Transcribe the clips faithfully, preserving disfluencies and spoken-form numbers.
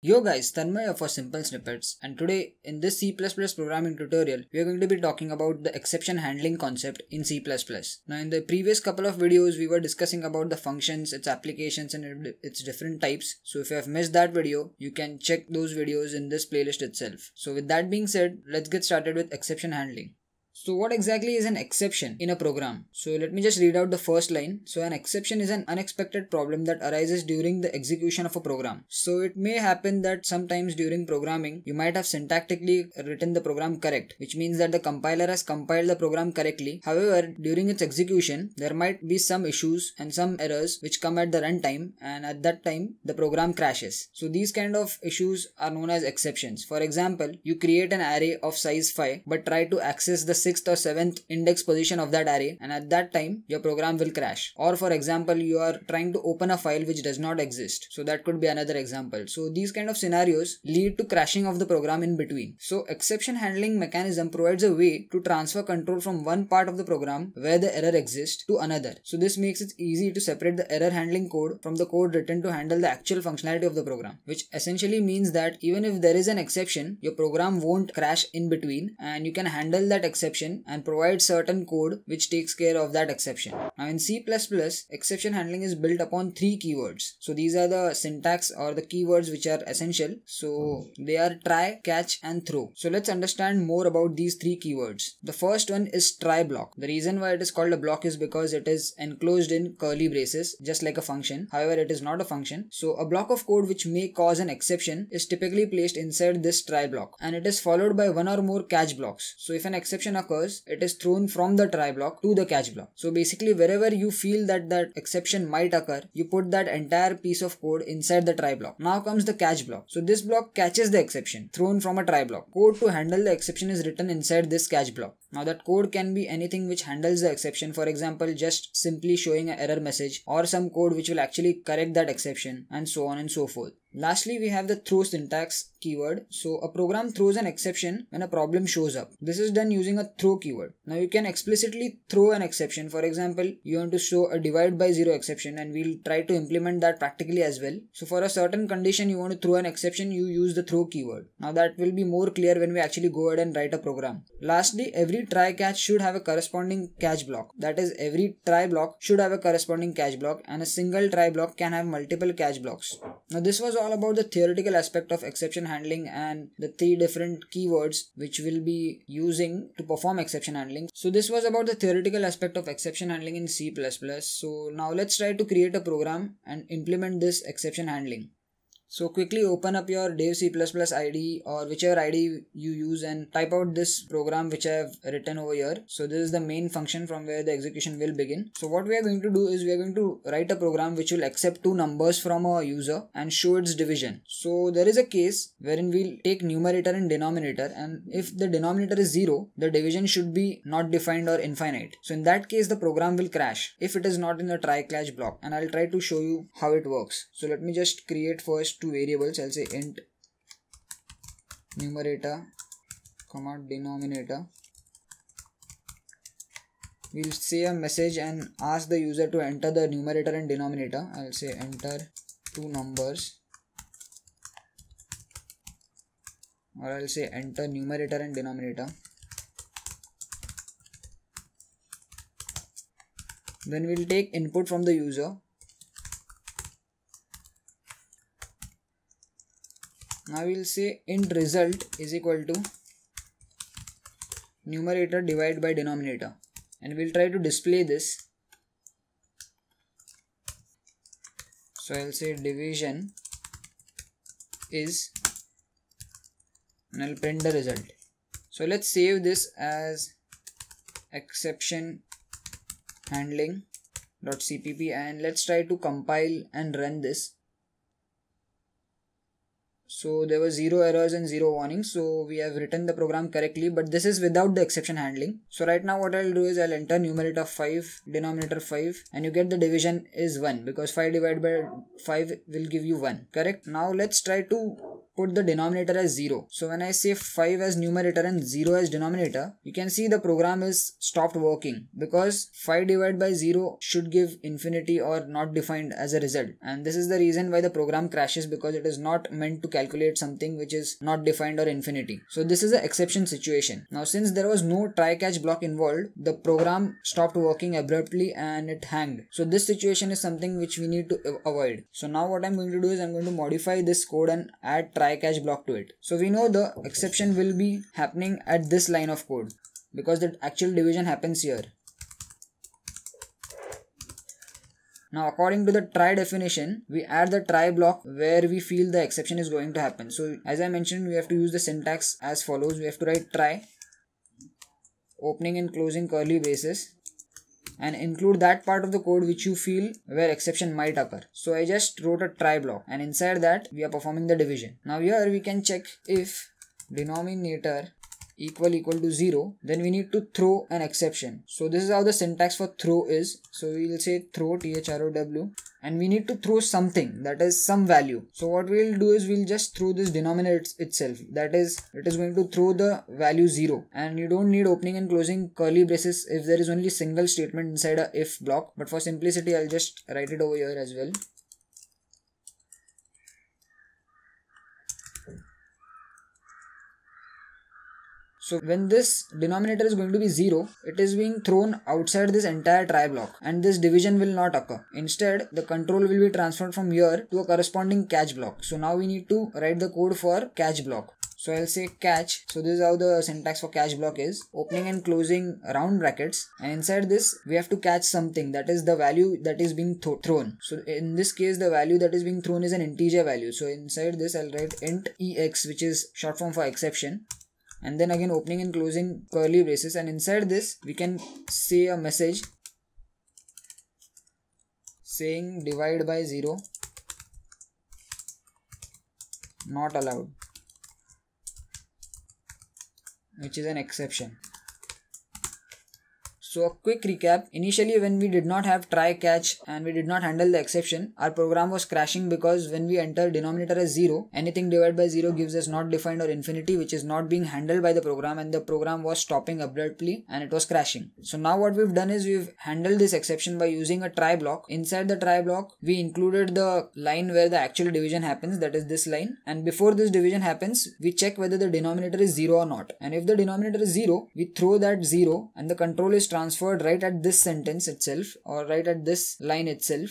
Yo guys, Tanmay here for Simple Snippets, and today in this C plus plus programming tutorial we are going to be talking about the exception handling concept in C plus plus. Now in the previous couple of videos we were discussing about the functions, its applications and its different types. So if you have missed that video, you can check those videos in this playlist itself. So with that being said, let's get started with exception handling. So what exactly is an exception in a program? So let me just read out the first line. So an exception is an unexpected problem that arises during the execution of a program. So it may happen that sometimes during programming, you might have syntactically written the program correct, which means that the compiler has compiled the program correctly. However, during its execution, there might be some issues and some errors which come at the runtime, and at that time, the program crashes. So these kind of issues are known as exceptions. For example, you create an array of size five, but try to access the sixth or seventh index position of that array, and at that time your program will crash. Or for example, you are trying to open a file which does not exist, so that could be another example. So these kind of scenarios lead to crashing of the program in between. So exception handling mechanism provides a way to transfer control from one part of the program where the error exists to another. So this makes it easy to separate the error handling code from the code written to handle the actual functionality of the program, which essentially means that even if there is an exception, your program won't crash in between and you can handle that exception and provide certain code which takes care of that exception. Now in C plus plus, exception handling is built upon three keywords. So these are the syntax or the keywords which are essential. So they are try, catch and throw. So let's understand more about these three keywords. The first one is try block. The reason why it is called a block is because it is enclosed in curly braces, just like a function. However, it is not a function. So a block of code which may cause an exception is typically placed inside this try block, and it is followed by one or more catch blocks. So if an exception occurs, it is thrown from the try block to the catch block. So basically, wherever you feel that that exception might occur, you put that entire piece of code inside the try block. Now comes the catch block. So this block catches the exception thrown from a try block. Code to handle the exception is written inside this catch block. Now that code can be anything which handles the exception. For example, just simply showing an error message, or some code which will actually correct that exception, and so on and so forth. Lastly, we have the throw syntax keyword. So a program throws an exception when a problem shows up. This is done using a throw keyword. Now you can explicitly throw an exception. For example, you want to show a divide by zero exception, and we'll try to implement that practically as well. So for a certain condition you want to throw an exception, you use the throw keyword. Now that will be more clear when we actually go ahead and write a program. Lastly, every try catch should have a corresponding catch block. That is, every try block should have a corresponding catch block, and a single try block can have multiple catch blocks. Now this was all about the theoretical aspect of exception handling and the three different keywords which we'll be using to perform exception handling. So this was about the theoretical aspect of exception handling in C plus plus. So now let's try to create a program and implement this exception handling. So quickly open up your Dev C plus plus I D E or whichever I D E you use and type out this program which I have written over here. So this is the main function from where the execution will begin. So what we are going to do is we are going to write a program which will accept two numbers from a user and show its division. So there is a case wherein we'll take numerator and denominator, and if the denominator is zero, the division should be not defined or infinite. So in that case the program will crash if it is not in the try catch block, and I'll try to show you how it works. So let me just create first two variables. I'll say int numerator comma denominator. We'll say a message and ask the user to enter the numerator and denominator. I'll say enter two numbers, or I'll say enter numerator and denominator. Then we'll take input from the user. Now we'll say int result is equal to numerator divided by denominator, and we'll try to display this. So I'll say division is, and I'll print the result. So let's save this as exception handling dot c p p, and let's try to compile and run this. So there were zero errors and zero warnings. So we have written the program correctly, but this is without the exception handling. So right now what I'll do is I'll enter numerator five, denominator five, and you get the division is one, because five divided by five will give you one. Correct? Now let's try to put the denominator as zero. So when I say five as numerator and zero as denominator, you can see the program is stopped working because five divided by zero should give infinity or not defined as a result. And this is the reason why the program crashes, because it is not meant to calculate something which is not defined or infinity. So this is an exception situation. Now since there was no try-catch block involved, the program stopped working abruptly and it hanged. So this situation is something which we need to avoid. So now what I'm going to do is I'm going to modify this code and add try-catch block to it. So we know the exception will be happening at this line of code because the actual division happens here. Now according to the try definition, we add the try block where we feel the exception is going to happen. So as I mentioned, we have to use the syntax as follows. We have to write try, opening and closing curly braces, and include that part of the code which you feel where exception might occur. So I just wrote a try block and inside that we are performing the division. Now here we can check if denominator equal equal to zero, then we need to throw an exception. So this is how the syntax for throw is. So we will say throw, T H R O W, and we need to throw something, that is some value. So what we will do is we will just throw this denominator itself, that is it is going to throw the value zero, and you don't need opening and closing curly braces if there is only single statement inside a if block, but for simplicity I will just write it over here as well. So when this denominator is going to be zero, it is being thrown outside this entire try block and this division will not occur. Instead, the control will be transferred from here to a corresponding catch block. So now we need to write the code for catch block. So I'll say catch. So this is how the syntax for catch block is. Opening and closing round brackets, and inside this we have to catch something, that is the value that is being th thrown. So in this case the value that is being thrown is an integer value. So inside this I'll write int E X, which is short form for exception. And then again opening and closing curly braces, and inside this we can say a message saying divide by zero, not allowed, which is an exception. So a quick recap, initially when we did not have try catch and we did not handle the exception, our program was crashing because when we enter denominator as zero, anything divided by zero gives us not defined or infinity, which is not being handled by the program, and the program was stopping abruptly and it was crashing. So now what we've done is we've handled this exception by using a try block. Inside the try block we included the line where the actual division happens, that is this line, and before this division happens we check whether the denominator is zero or not, and if the denominator is zero we throw that zero and the control is transferred transferred right at this sentence itself or right at this line itself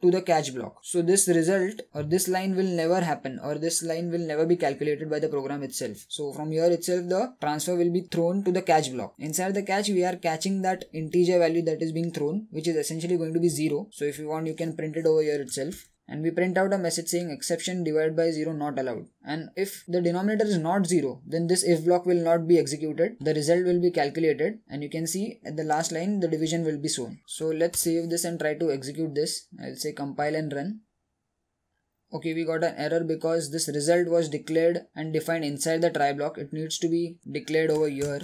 to the catch block. So this result or this line will never happen, or this line will never be calculated by the program itself. So from here itself the transfer will be thrown to the catch block. Inside the catch we are catching that integer value that is being thrown, which is essentially going to be zero. So if you want you can print it over here itself. And we print out a message saying exception divided by zero not allowed. And if the denominator is not zero, then this if block will not be executed. The result will be calculated, and you can see at the last line the division will be shown. So let's save this and try to execute this. I'll say compile and run. Okay, we got an error because this result was declared and defined inside the try block. It needs to be declared over here.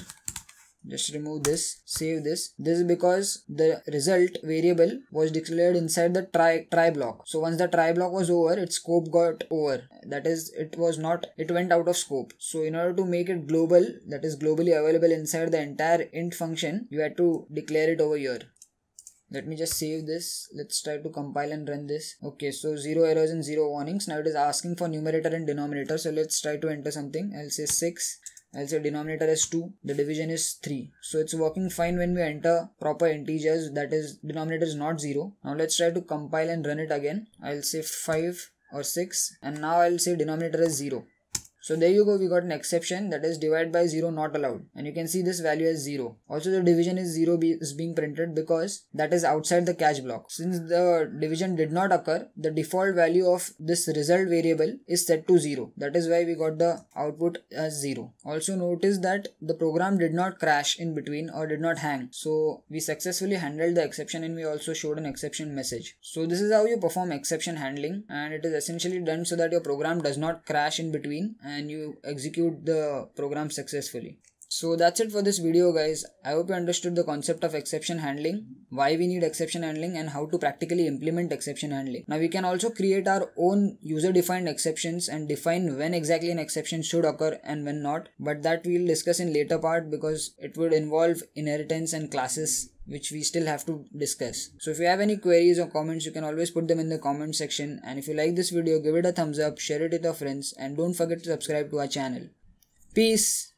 Just remove this, save this. This is because the result variable was declared inside the try try block. So once the try block was over, its scope got over. That is, it was not, it went out of scope. So in order to make it global, that is globally available inside the entire int function, you had to declare it over here. Let me just save this. Let's try to compile and run this. Okay, so zero errors and zero warnings. Now it is asking for numerator and denominator. So let's try to enter something. I'll say six. I'll say denominator is two, the division is three. So it's working fine when we enter proper integers, that is denominator is not zero. Now let's try to compile and run it again. I'll say five or six, and now I'll say denominator is zero. So there you go, we got an exception, that is divided by zero not allowed, and you can see this value as zero. Also the division is zero be is being printed because that is outside the catch block. Since the division did not occur, the default value of this result variable is set to zero. That is why we got the output as zero. Also notice that the program did not crash in between or did not hang. So we successfully handled the exception, and we also showed an exception message. So this is how you perform exception handling, and it is essentially done so that your program does not crash in between and you execute the program successfully. So that's it for this video, guys. I hope you understood the concept of exception handling, why we need exception handling, and how to practically implement exception handling. Now we can also create our own user-defined exceptions and define when exactly an exception should occur and when not, but that we'll discuss in later part because it would involve inheritance and classes, which we still have to discuss. So if you have any queries or comments, you can always put them in the comment section. And if you like this video, give it a thumbs up, share it with your friends, and don't forget to subscribe to our channel. Peace!